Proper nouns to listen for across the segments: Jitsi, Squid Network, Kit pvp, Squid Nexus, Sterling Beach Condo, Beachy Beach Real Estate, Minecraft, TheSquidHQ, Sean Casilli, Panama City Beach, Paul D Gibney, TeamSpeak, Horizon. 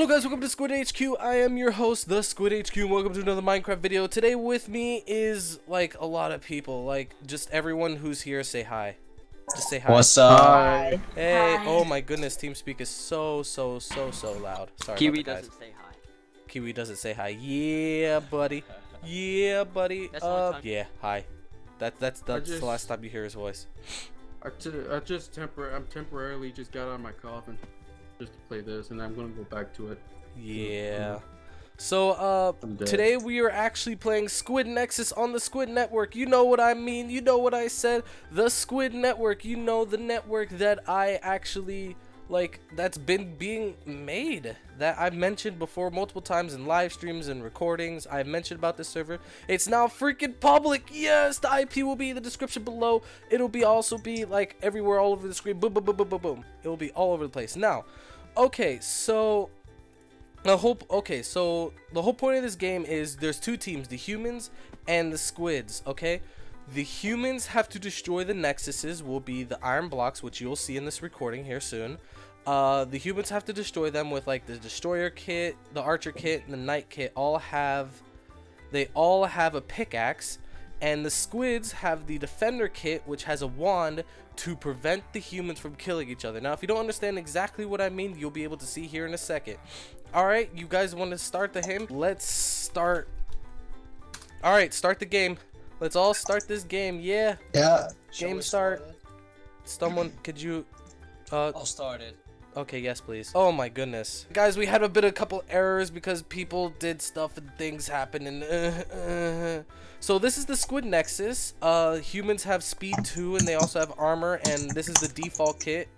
Hello guys, welcome to Squid HQ. I am your host, the Squid HQ, and welcome to another Minecraft video. Today with me is like a lot of people, like just everyone who's here. Say hi. Just say hi. What's up? Hi. Hey, hi. Oh my goodness, TeamSpeak is so loud. Sorry. Kiwi doesn't say hi. Kiwi doesn't say hi. Yeah, buddy. Yeah, buddy. That's yeah, hi. That's the last time you hear his voice. I'm temporarily just got out of my coffin. Just to play this, and I'm gonna go back to it. Yeah. So today we are actually playing Squid Nexus on the Squid Network. You know what I mean? You know what I said? The Squid Network. You know, the network that I actually like. That's been being made. That I've mentioned before multiple times in live streams and recordings. I've mentioned about this server. It's now freaking public. Yes, the IP will be in the description below. It'll be also be like everywhere, all over the screen. Boom, boom, boom, boom, boom, boom. It will be all over the place now. Okay, so the whole point of this game is there's two teams, the humans and the squids, okay? The humans have to destroy the nexuses, will be the iron blocks, which you'll see in this recording here soon. The humans have to destroy them with like the destroyer kit, the archer kit, and the knight kit. They all have a pickaxe. And the squids have the defender kit, which has a wand to prevent the humans from killing each other. Now, if you don't understand exactly what I mean, you'll be able to see here in a second. All right, you guys want to start the game? Let's start. All right, start the game. Let's all start this game. Yeah. Yeah. Game start. Someone, could you? I'll start it. Okay, yes, please. Oh my goodness. Guys, we had a couple errors because people did stuff and things happened and So this is the Squid Nexus. Humans have speed 2 and they also have armor, and this is the default kit.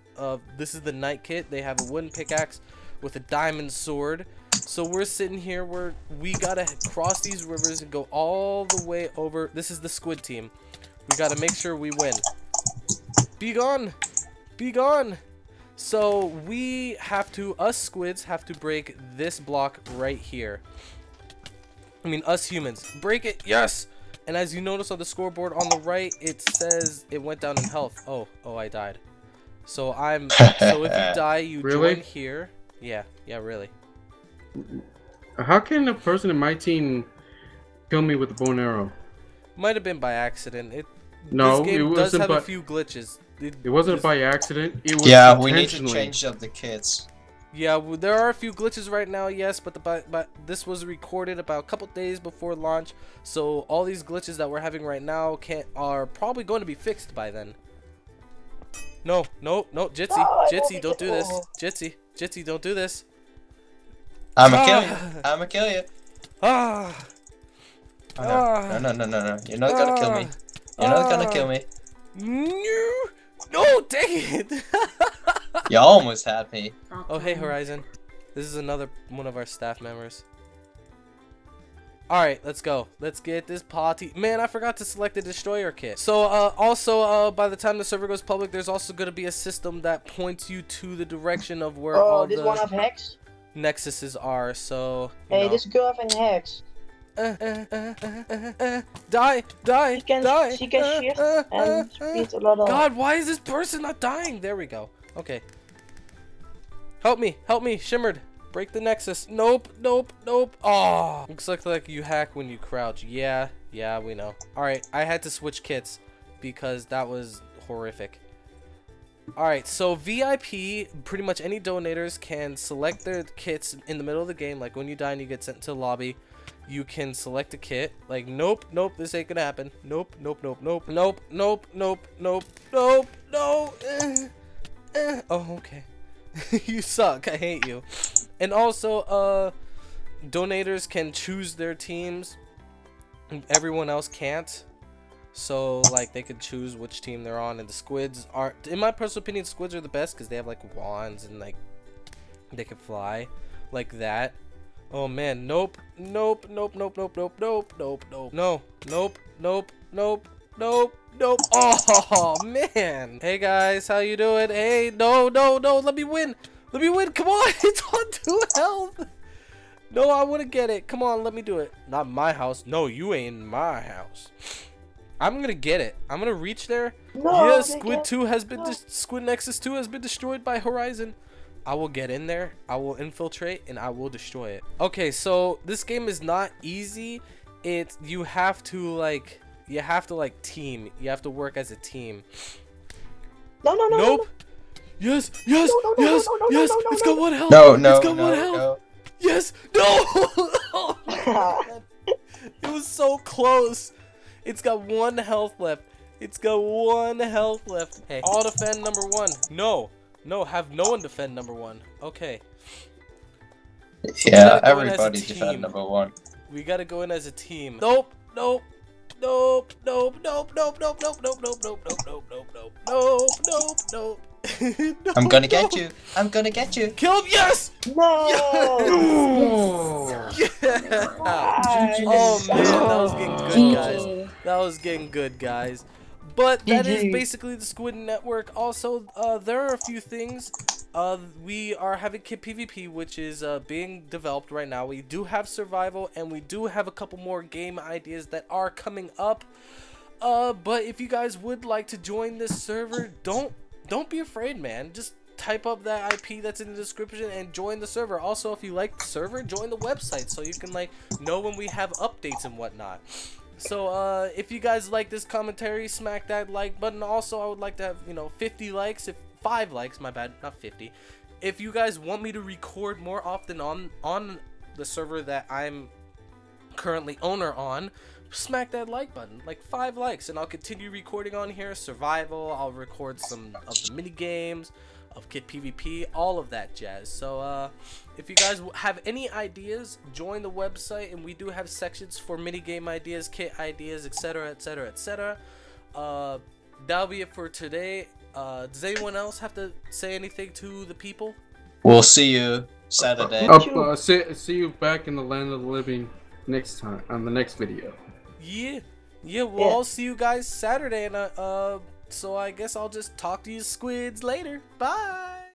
This is the knight kit. They have a wooden pickaxe with a diamond sword. So we're sitting here where we gotta cross these rivers and go all the way over. This is the squid team. We gotta make sure we win. Be gone! Be gone! So we have to, us squids have to break this block right here. I mean, us humans. Break it, yes! And as you notice on the scoreboard on the right, it says it went down in health. Oh, I died. So so if you die, you really? Join here. Yeah, really. How can a person in my team kill me with a bow and arrow? Might have been by accident. This game does have a few glitches. It wasn't by accident. It was we need to change up the kits. Yeah, well, there are a few glitches right now, yes, but this was recorded about a couple days before launch, so all these glitches that we're having right now are probably going to be fixed by then. No, Jitsi, Jitsi, don't do this. Jitsi, Jitsi, don't do this. I'ma kill you. I'ma kill you. No. You're not gonna kill me. You're not gonna kill me. No, dang it! You almost had me. Oh, hey, Horizon. This is another one of our staff members. Alright, let's go. Let's get this party. Man, I forgot to select the destroyer kit. So, by the time the server goes public, there's also going to be a system that points you to the direction of where all the nexuses are, so... Hey, this girl have an hex. Die! Die! She can shift and beat a lot of... God, why is this person not dying? There we go. Okay. Help me, Shimmered. Break the nexus. Nope. Oh, looks like you hack when you crouch. Yeah, we know. All right, I had to switch kits because that was horrific. Alright, so VIP, pretty much any donators can select their kits in the middle of the game. Like when you die and you get sent to the lobby, you can select a kit. Like, nope, this ain't gonna happen. Nope. Oh, okay. You suck. I hate you. And also, donators can choose their teams. Everyone else can't. So, like, they could choose which team they're on, and the squids are, in my personal opinion, squids are the best because they have, like, wands and, like, they can fly like that. Oh, man. Nope. Oh, man. Hey, guys. How you doing? Hey, no. Let me win. Come on. It's on 2 health. No, I want to get it. Come on. Let me do it. Not my house. No, you ain't in my house. I'm gonna get it. I'm gonna reach there. No, yes, Squid Nexus 2 has been destroyed by Horizon. I will get in there, I will infiltrate, and I will destroy it. Okay, so this game is not easy. It's, you have to team. You have to work as a team. No, no, no. Nope. Yes, yes, yes, yes. It's got one health. No, no, it's got one health. Yes, no. Oh my God. It was so close. It's got one health left. It's got one health left. Hey, I'll defend number one. No, no, have no one defend number one. Okay. So yeah, everybody defend number one. We gotta go in as a team. Nope, nope. Nope, nope, nope, nope, nope, nope, nope, nope, nope, nope, nope, nope, nope, nope, nope, nope. I'm gonna get you. I'm gonna get you. Kill him. Yes. No. Yeah. Oh man, that was getting good, guys. That was getting good, guys. But that is basically the Squid Network. Also, there are a few things. We are having Kit pvp, which is being developed right now. We do have survival, and we do have a couple more game ideas that are coming up. But if you guys would like to join this server, don't be afraid, man. Just type up that IP that's in the description and join the server. Also, if you like the server, join the website so you can know when we have updates and whatnot. So if you guys like this commentary, smack that like button. Also, I would like to have 50 likes, if 5 likes, my bad, not 50. If you guys want me to record more often on the server that I'm currently owner on, smack that like button, 5 likes, and I'll continue recording on here. Survival, I'll record some of the mini games of Kit pvp, all of that jazz. So if you guys have any ideas, join the website, and we do have sections for mini game ideas, kit ideas, etc, etc, etc. That'll be it for today. Does anyone else have to say anything to the people? We'll see you Saturday. See you back in the land of the living next time on the next video. Yeah, yeah, we'll all see you guys Saturday, and so I guess I'll just talk to you squids later. Bye.